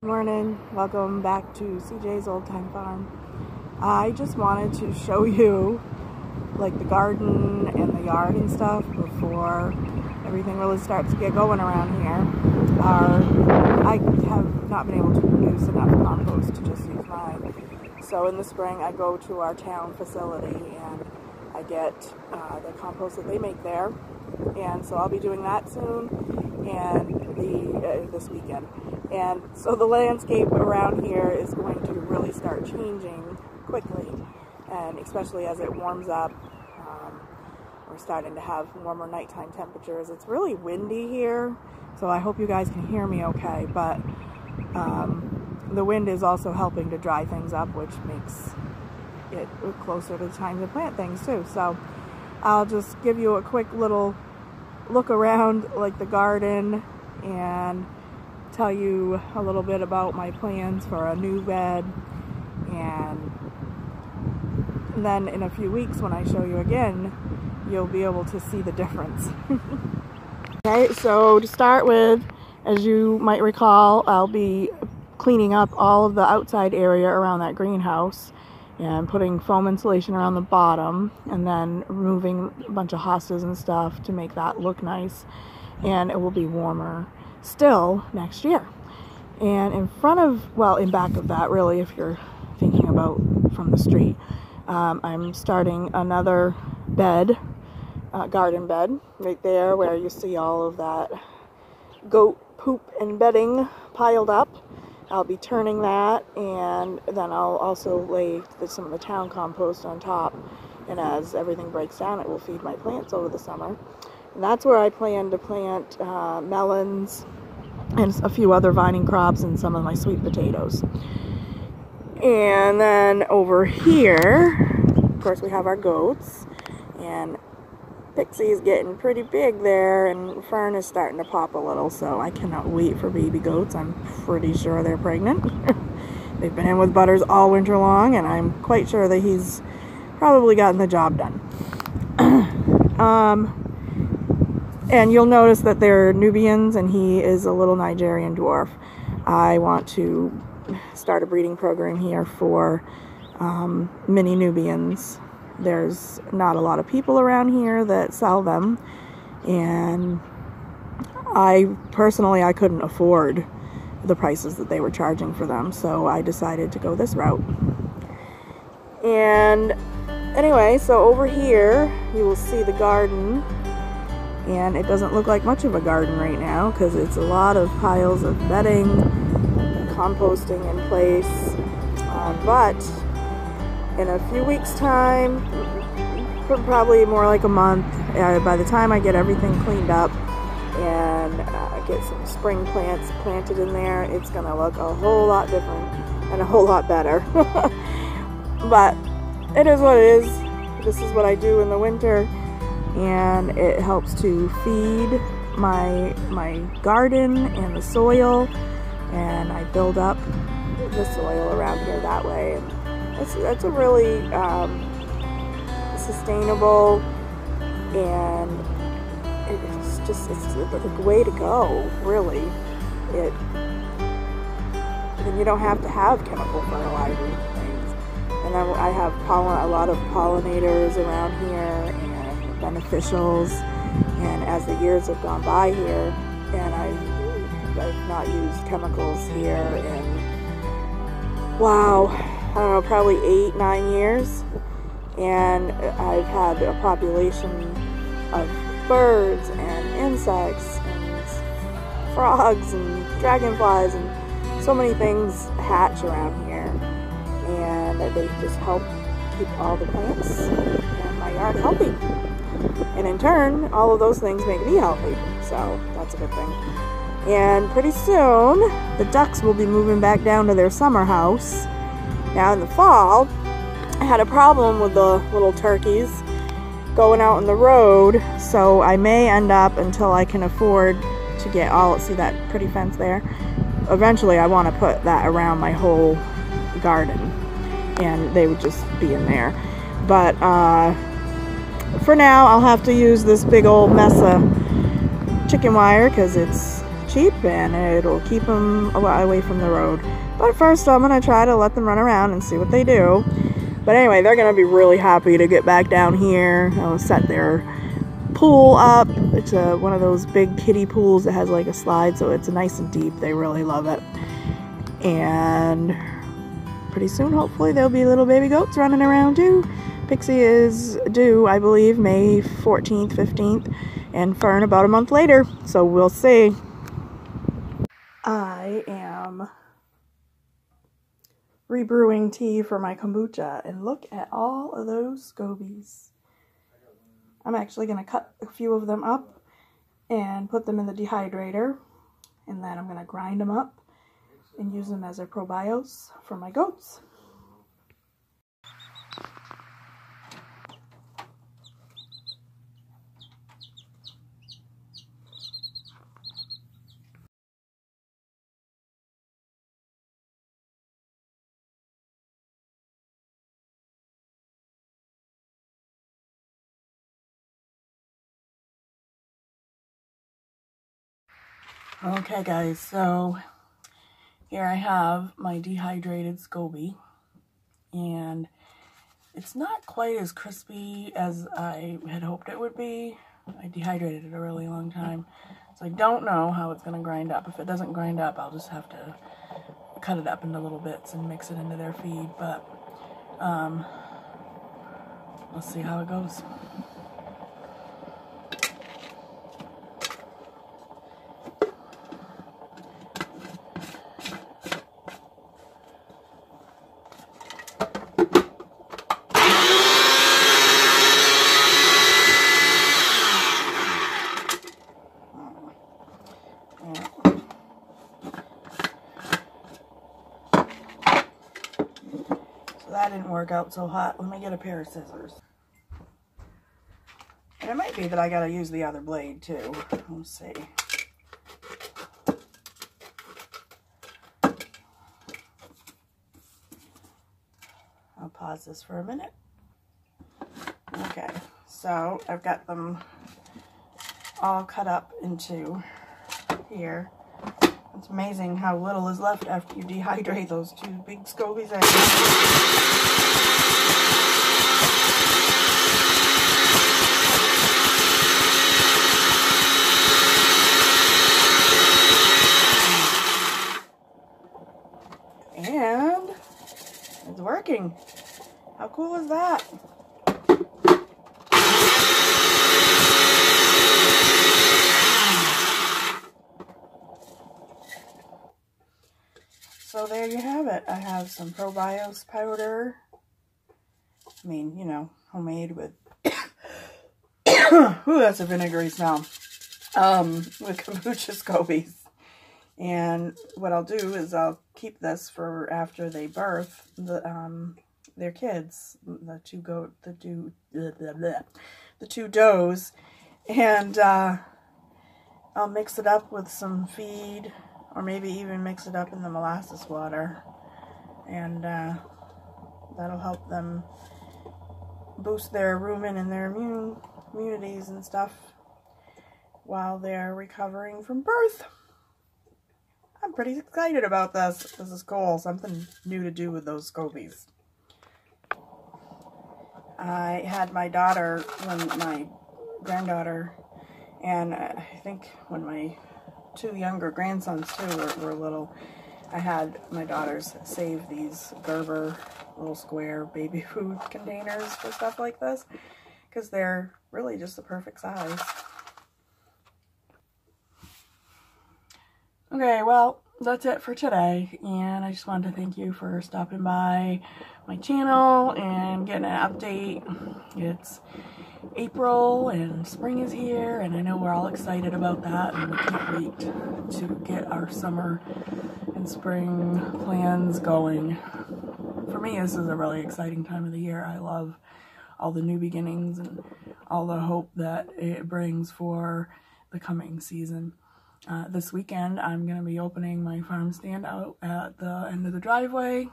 Good morning, welcome back to CJ's Olde Thyme Farm. I just wanted to show you like the garden and the yard and stuff before everything really starts to get going around here. I have not been able to produce enough compost to just use mine. So in the spring I go to our town facility and I get the compost that they make there. And so I'll be doing that soon and this weekend. And so the landscape around here is going to really start changing quickly, and especially as it warms up. We're starting to have warmer nighttime temperatures. It's really windy here, so I hope you guys can hear me okay, but the wind is also helping to dry things up, which makes it closer to the time to plant things too. So I'll just give you a quick little look around like the garden and tell you a little bit about my plans for a new bed, and then in a few weeks when I show you again you'll be able to see the difference. Okay, so to start with, as you might recall, I'll be cleaning up all of the outside area around that greenhouse and putting foam insulation around the bottom and then removing a bunch of hostas and stuff to make that look nice, and it will be warmer still next year. And in front of, well, in back of that really, if you're thinking about from the street, I'm starting another bed, garden bed, right there where you see all of that goat poop and bedding piled up. I'll be turning that, and then I'll also lay some of the town compost on top, and as everything breaks down it will feed my plants over the summer. And that's where I plan to plant melons and a few other vining crops and some of my sweet potatoes. And then over here, of course, we have our goats, and Pixie's getting pretty big there, and Fern is starting to pop a little, so I cannot wait for baby goats. I'm pretty sure they're pregnant. They've been in with Butters all winter long, and I'm quite sure that he's probably gotten the job done. And you'll notice that they're Nubians and he is a little Nigerian dwarf. I want to start a breeding program here for mini Nubians. There's not a lot of people around here that sell them, and I personally couldn't afford the prices that they were charging for them, so I decided to go this route. And anyway, so over here you will see the garden. And it doesn't look like much of a garden right now because it's a lot of piles of bedding, composting in place, but in a few weeks time, probably more like a month, by the time I get everything cleaned up and get some spring plants planted in there, it's going to look a whole lot different and a whole lot better. But it is what it is. This is what I do in the winter. And it helps to feed my garden and the soil, and I build up the soil around here that way. And that's a really sustainable, and it's the way to go, really. And you don't have to have chemical fertilizers and things. And I have a lot of pollinators around here. And beneficials, and as the years have gone by here, and I've not used chemicals here in, wow, I don't know, probably 8-9 years, and I've had a population of birds and insects and frogs and dragonflies and so many things hatch around here, and they just help keep all the plants and my yard healthy. And in turn, all of those things make me healthy, so that's a good thing. And pretty soon, the ducks will be moving back down to their summer house. Now in the fall, I had a problem with the little turkeys going out on the road, so I may end up, until I can afford to get all, see that pretty fence there? Eventually I want to put that around my whole garden, and they would just be in there. But, for now, I'll have to use this big old mess of chicken wire because it's cheap and it'll keep them a lot away from the road. But first I'm going to try to let them run around and see what they do. But anyway, they're going to be really happy to get back down here. I'll set their pool up. It's one of those big kiddie pools that has like a slide, so it's nice and deep. They really love it. And pretty soon, hopefully, there'll be little baby goats running around too. Pixie is due, I believe, May 14th, 15th, and Fern about a month later. So we'll see. I am rebrewing tea for my kombucha, and look at all of those scobies. I'm actually going to cut a few of them up and put them in the dehydrator, and then I'm going to grind them up and use them as a ProBios for my goats. Okay guys, so here I have my dehydrated SCOBY, and it's not quite as crispy as I had hoped it would be. I dehydrated it a really long time, so I don't know how it's going to grind up. If it doesn't grind up, I'll just have to cut it up into little bits and mix it into their feed, but let's see how it goes. That didn't work out so hot. Let me get a pair of scissors. And it might be that I gotta use the other blade too. Let's see. I'll pause this for a minute. Okay, so I've got them all cut up into here. It's amazing how little is left after you dehydrate those two big scobies. And it's working. How cool is that? So there you have it. I have some ProBios powder. I mean, you know, homemade with... Ooh, that's a vinegary smell. With kombucha scobies. And what I'll do is I'll keep this for after they birth their kids, the two does, and I'll mix it up with some feed. Or maybe even mix it up in the molasses water, and that'll help them boost their rumen and their immunities and stuff while they're recovering from birth. I'm pretty excited about this. This is cool. Something new to do with those scobies. I had my daughter, my granddaughter, and I think when my two younger grandsons too were little, I had my daughters save these Gerber little square baby food containers for stuff like this, because they're really just the perfect size. Okay, well, that's it for today, and I just wanted to thank you for stopping by my channel and getting an update. It's April and spring is here, and I know we're all excited about that, and we can't wait to get our summer and spring plans going. For me, this is a really exciting time of the year. I love all the new beginnings and all the hope that it brings for the coming season. This weekend, I'm going to be opening my farm stand out at the end of the driveway,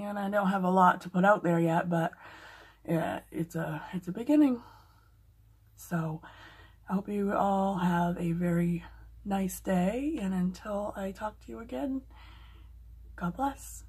and I don't have a lot to put out there yet, but yeah, it's a beginning. So I hope you all have a very nice day, and until I talk to you again, God bless.